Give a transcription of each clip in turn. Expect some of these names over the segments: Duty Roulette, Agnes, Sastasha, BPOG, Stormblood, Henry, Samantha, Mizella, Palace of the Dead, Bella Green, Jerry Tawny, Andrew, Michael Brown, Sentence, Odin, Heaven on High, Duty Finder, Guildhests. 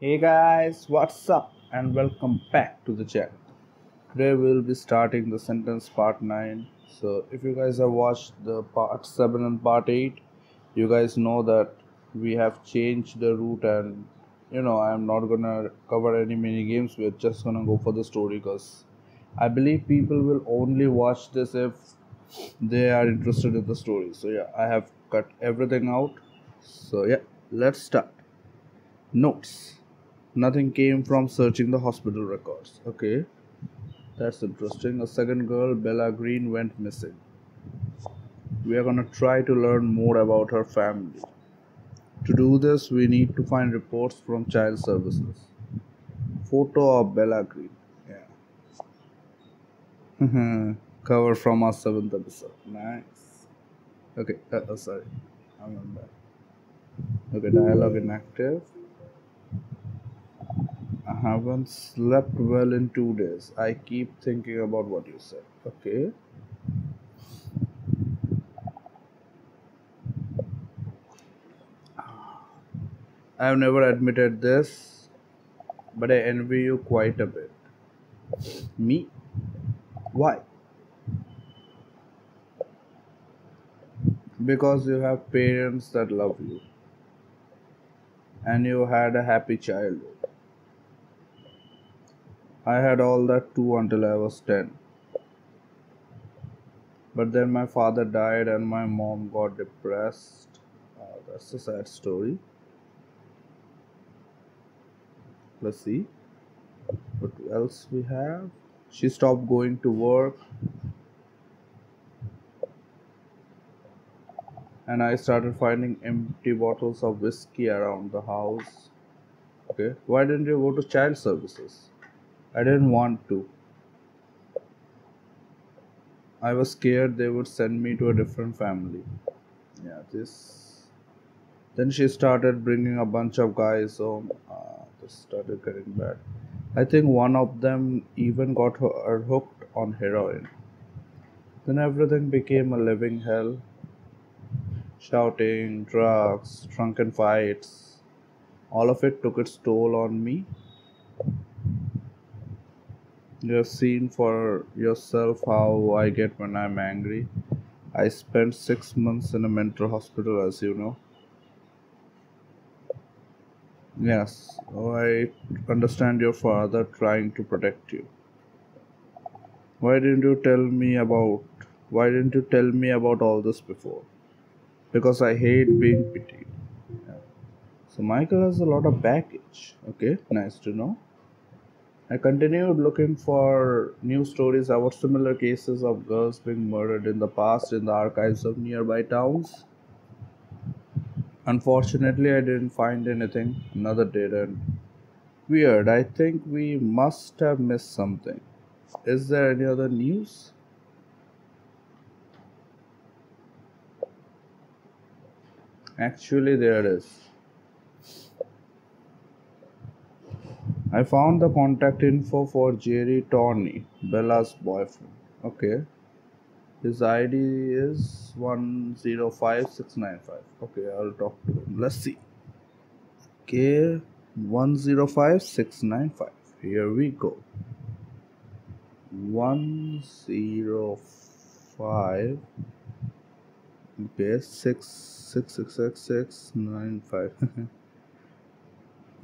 Hey guys, what's up and welcome back to the channel. Today we'll be starting the Sentence part 9. So if you guys have watched the part 7 and part 8, you guys know that we have changed the route, and you know I'm not gonna cover any mini games. We're just gonna go for the story because I believe people will only watch this if they are interested in the story. So yeah, I have cut everything out. So yeah, let's start. Notes. Nothing came from searching the hospital records. Okay, that's interesting. A second girl, Bella Green, went missing. We are gonna try to learn more about her family. To do this, we need to find reports from child services. Photo of Bella Green. Yeah. Cover from our 7th episode. Nice. Okay, sorry. I'm on that. Okay, dialogue inactive. I haven't slept well in 2 days. I keep thinking about what you said. Okay. I have never admitted this, but I envy you quite a bit. Me? Why? Because you have parents that love you, and you had a happy childhood. I had all that too until I was 10. But then my father died and my mom got depressed. Oh, that's a sad story. Let's see what else we have. She stopped going to work, and I started finding empty bottles of whiskey around the house. Okay, why didn't you go to child services? I didn't want to. I was scared they would send me to a different family. Yeah, this. Then she started bringing a bunch of guys home. This started getting bad. I think one of them even got her hooked on heroin. Then everything became a living hell. Shouting, drugs, drunken fights. All of it took its toll on me. You have seen for yourself how I get when I'm angry. I spent 6 months in a mental hospital, as you know. Yes, I understand your father trying to protect you. Why didn't you tell me about all this before? Because I hate being pitied. Yeah. So Michael has a lot of baggage. Okay, nice to know. I continued looking for new stories about similar cases of girls being murdered in the past in the archives of nearby towns. Unfortunately, I didn't find anything. Another didn't. Weird. I think we must have missed something. Is there any other news? Actually, there is. I found the contact info for Jerry Tawny, Bella's boyfriend. Okay. His ID is 105695. Okay, I'll talk to him. Let's see. Okay, 105695. Here we go. 105. Okay, 6666695.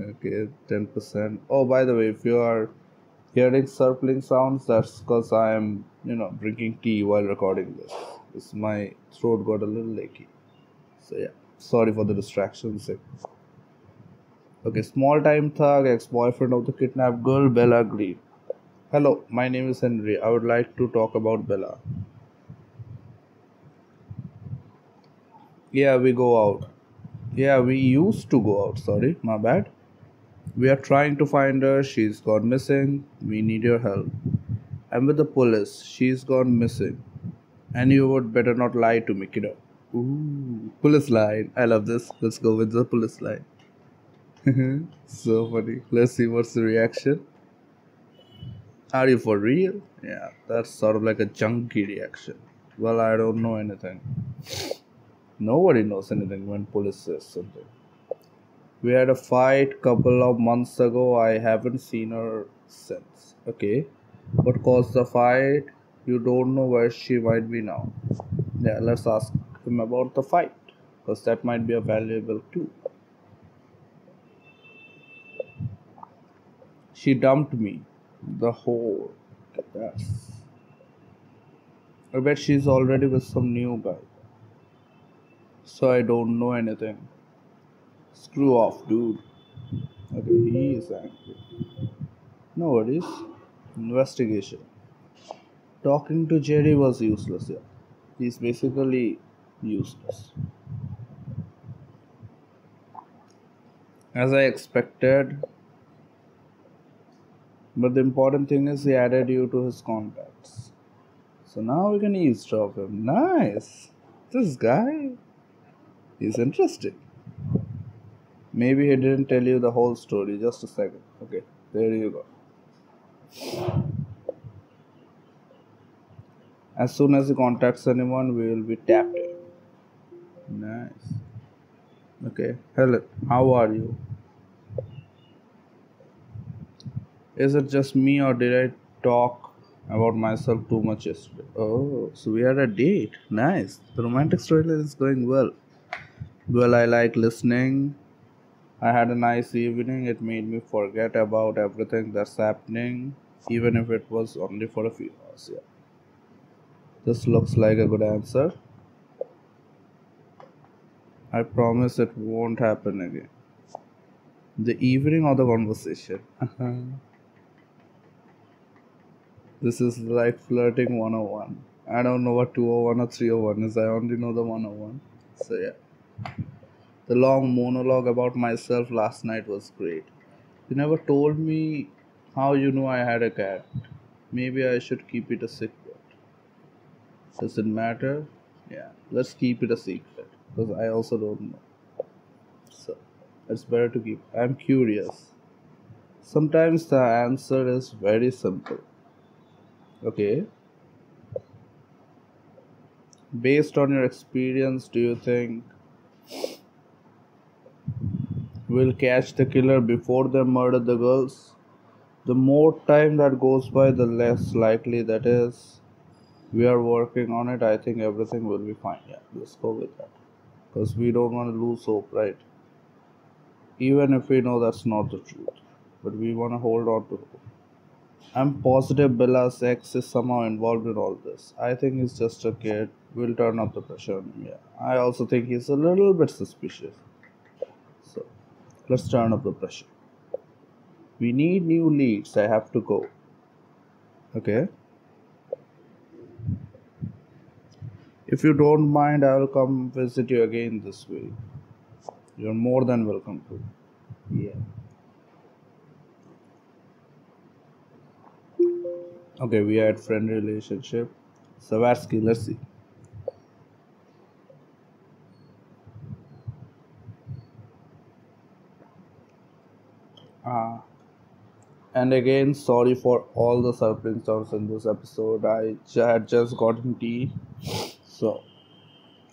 Okay, 10%. Oh, by the way, if you are hearing surpling sounds, that's because I am, drinking tea while recording this. My throat got a little achy. So yeah, sorry for the distraction. Okay, small-time thug, ex-boyfriend of the kidnapped girl, Bella Green. Hello, my name is Henry. I would like to talk about Bella. Yeah, we go out. Yeah, we used to go out. Sorry, my bad. We are trying to find her. She's gone missing. We need your help. I'm with the police. She's gone missing. And you would better not lie to me, kiddo. Ooh, police line. I love this. Let's go with the police line. So funny. Let's see what's the reaction. Are you for real? Yeah, that's sort of like a junkie reaction. Well, I don't know anything. Nobody knows anything when police says something. We had a fight couple of months ago. I haven't seen her since. Okay. What caused the fight? You don't know where she might be now. Yeah, let's ask him about the fight, because that might be a valuable clue. She dumped me. The whore. Yes. I bet she's already with some new guy. So I don't know anything. Screw off, dude. Okay, he is angry. No worries. Investigation. Talking to Jerry was useless here. He's basically useless. As I expected. But the important thing is he added you to his contacts. So now we can eavesdrop him. Nice! This guy is interesting. Maybe he didn't tell you the whole story. Just a second. Okay, there you go. As soon as he contacts anyone, we will be tapped in. Nice. Okay, Helen, how are you? Is it just me or did I talk about myself too much yesterday? Oh, so we had a date. Nice. The romantic storyline is going well. Well, I like listening. I had a nice evening. It made me forget about everything that's happening, even if it was only for a few hours. Yeah. This looks like a good answer. I promise it won't happen again. The evening or the conversation? This is like flirting 101. I don't know what 201 or 301 is. I only know the 101. So yeah. The long monologue about myself last night was great. You never told me how you knew I had a cat. Maybe I should keep it a secret. Does it matter? Yeah. Let's keep it a secret. Because I also don't know. So, it's better to keep. I'm curious. Sometimes the answer is very simple. Okay. Based on your experience, do you think we'll catch the killer before they murder the girls? The more time that goes by, the less likely that is. We are working on it. I think everything will be fine. Yeah, let's go with that. Because we don't want to lose hope, right? Even if we know that's not the truth. But we want to hold on to hope. I'm positive Bella's ex is somehow involved in all this. I think he's just a kid. We'll turn up the pressure on him. Yeah. I also think he's a little bit suspicious. So, let's turn up the pressure. We need new leads. I have to go. Okay. If you don't mind, I will come visit you again this week. You're more than welcome to. Yeah. Okay, we had friend relationship. Savarsky, let's see. And again, sorry for all the surprise sounds in this episode. I had just gotten tea. So,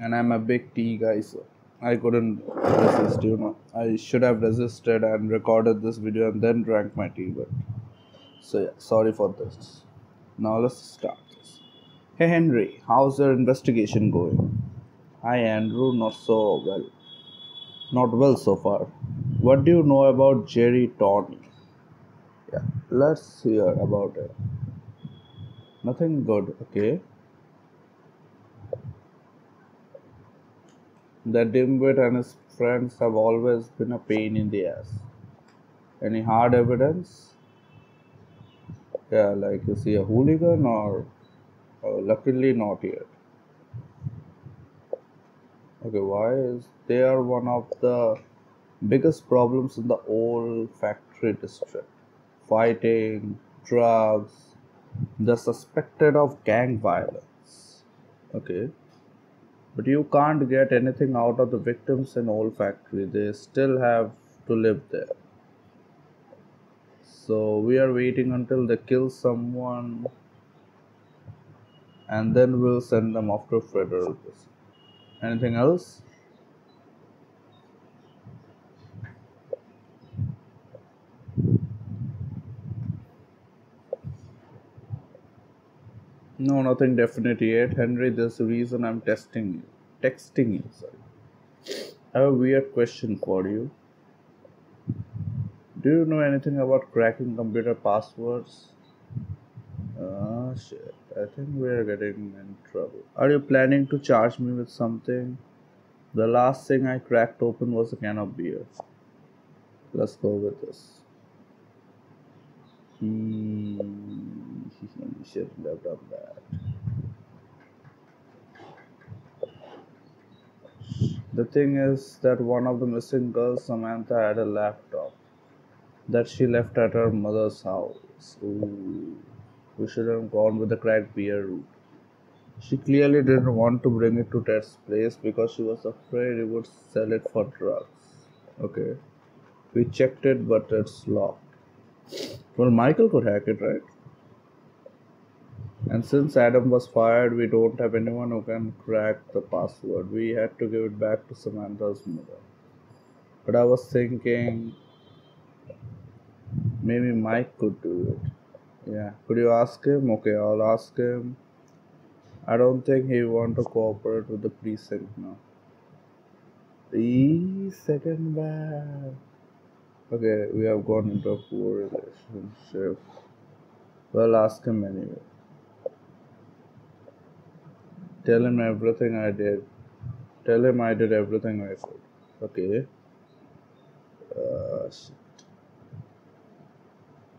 and I'm a big tea guy, so I couldn't resist, you know. I should have resisted and recorded this video and then drank my tea, but so yeah, sorry for this. Now let's start this. Hey Henry, how's your investigation going? Hi Andrew, not well so far. What do you know about Jerry Tawny? Yeah, let's hear about it. Nothing good, okay. The dimwit and his friends have always been a pain in the ass. Any hard evidence? Yeah, like is he a hooligan or luckily not yet. Okay, why is they are one of the biggest problems in the old factory district? Fighting, drugs, they're suspected of gang violence. Okay. But you can't get anything out of the victims in old factory. They still have to live there. So we are waiting until they kill someone and then we'll send them off to federal prison. Anything else? No, nothing definite yet. Henry, there's a reason I'm texting you, sorry. I have a weird question for you. Do you know anything about cracking computer passwords? Ah, shit. I think we're getting in trouble. Are you planning to charge me with something? The last thing I cracked open was a can of beer. Let's go with this. He shouldn't have done that. The thing is that one of the missing girls, Samantha, had a laptop that she left at her mother's house. Ooh. We should have gone with the cracked beer route. She clearly didn't want to bring it to Ted's place because she was afraid he would sell it for drugs. Okay. We checked it, but it's locked. Well, Michael could hack it, right? And since Adam was fired, we don't have anyone who can crack the password. We had to give it back to Samantha's mother. But I was thinking, maybe Mike could do it. Yeah, could you ask him? Okay, I'll ask him. I don't think he wants to cooperate with the precinct now. Second back. Okay, we have gone into a poor relationship. Well, ask him anyway. Tell him everything I did. Tell him I did everything I could. Okay. Shit.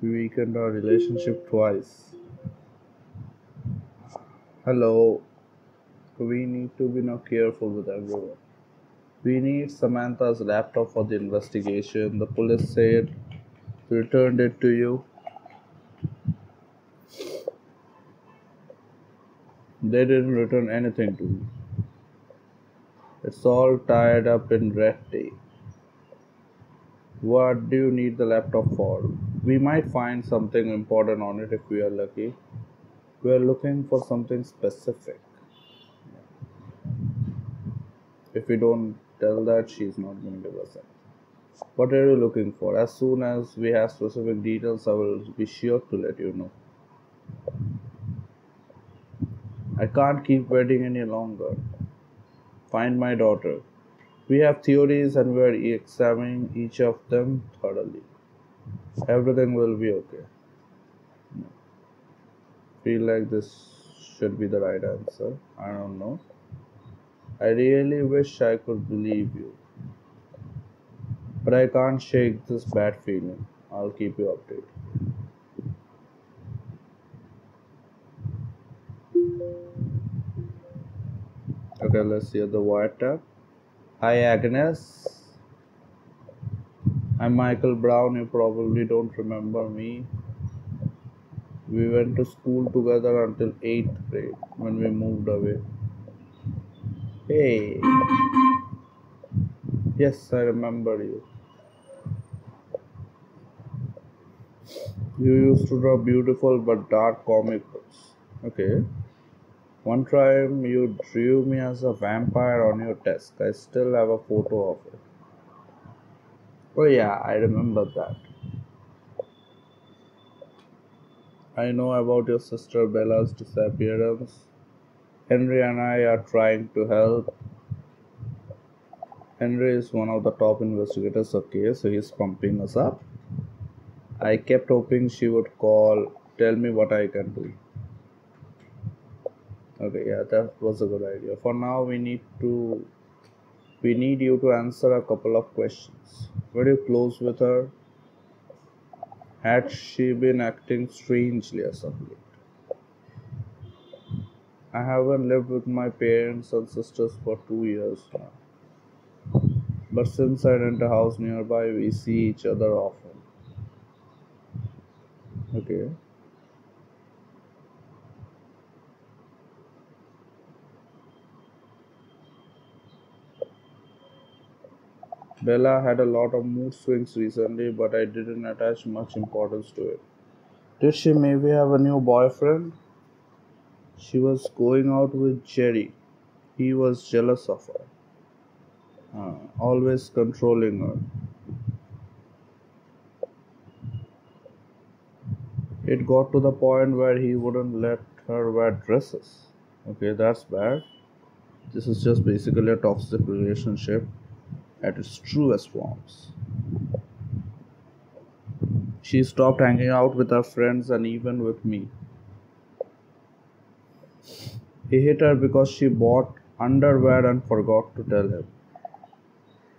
We weakened our relationship twice. Hello. We need to be now careful with everyone. We need Samantha's laptop for the investigation. The police said we returned it to you. They didn't return anything to me. It's all tied up in red tape. What do you need the laptop for? We might find something important on it if we are lucky. We are looking for something specific. If we don't tell that, she's not going to give us that. What are you looking for? As soon as we have specific details, I will be sure to let you know. I can't keep waiting any longer. Find my daughter. We have theories and we are examining each of them thoroughly. Everything will be okay. No. Feel like this should be the right answer. I don't know. I really wish I could believe you, but I can't shake this bad feeling. I'll keep you updated. Okay, let's hear the wiretap. Hi Agnes, I'm Michael Brown. You probably don't remember me. We went to school together until 8th grade when we moved away. Hey. Yes, I remember you. You used to draw beautiful but dark comic books. Okay. One time you drew me as a vampire on your desk. I still have a photo of it. Oh yeah, I remember that. I know about your sister Bella's disappearance. Henry and I are trying to help. Henry is one of the top investigators, okay, so he's pumping us up. I kept hoping she would call, tell me what I can do. Okay, yeah, that was a good idea. For now, we need you to answer a couple of questions. Were you close with her? Had she been acting strangely or something? I haven't lived with my parents and sisters for 2 years now. But since I rent a house nearby, we see each other often. Okay. Bella had a lot of mood swings recently, but I didn't attach much importance to it. Did she maybe have a new boyfriend? She was going out with Jerry. He was jealous of her. Always controlling her. It got to the point where he wouldn't let her wear dresses. Okay, that's bad. This is just basically a toxic relationship at its truest forms. She stopped hanging out with her friends and even with me. He hit her because she bought underwear and forgot to tell him.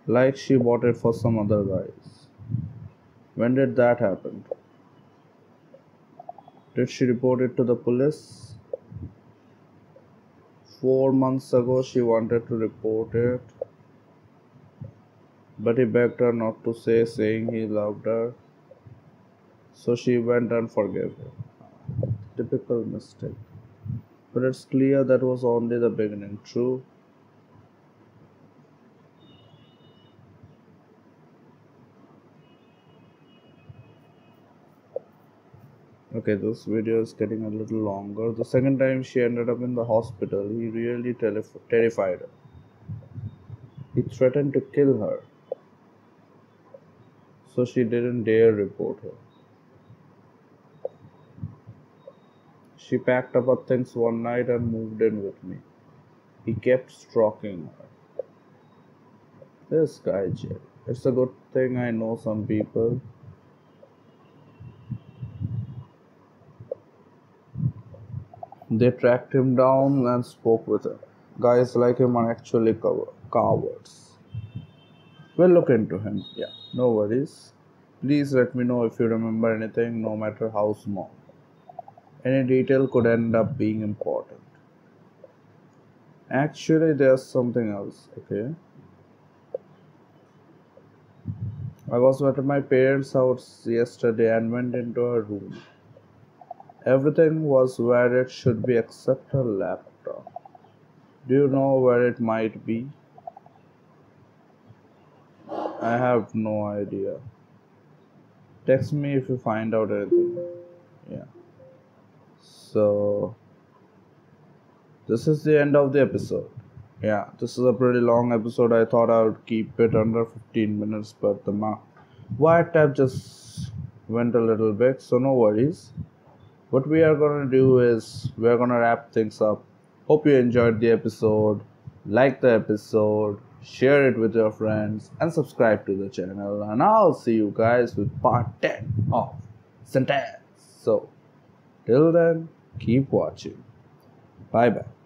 Like she bought it for some other guys. When did that happen? Did she report it to the police? 4 months ago she wanted to report it, but he begged her not to say, saying he loved her. So she went and forgave him. Typical mistake. But it's clear that was only the beginning. True. Okay, this video is getting a little longer. The second time she ended up in the hospital, he really terrified her. He threatened to kill her. So she didn't dare report him. She packed up her things one night and moved in with me. He kept stalking her. This guy, Jerry. It's a good thing I know some people. They tracked him down and spoke with him. Guys like him are actually cowards. We'll look into him. Yeah, no worries. Please let me know if you remember anything, no matter how small. Any detail could end up being important. Actually, there's something else, okay? I was at my parents' house yesterday and went into her room. Everything was where it should be except her laptop. Do you know where it might be? I have no idea. Text me if you find out anything. Yeah. So, this is the end of the episode. Yeah, this is a pretty long episode. I thought I would keep it under 15 minutes, but the wiretap just went a little bit, so no worries. What we are going to do is, we are going to wrap things up. Hope you enjoyed the episode. Like the episode. Share it with your friends. And subscribe to the channel. And I'll see you guys with part 10 of Sentence. So, till then, keep watching. Bye-bye.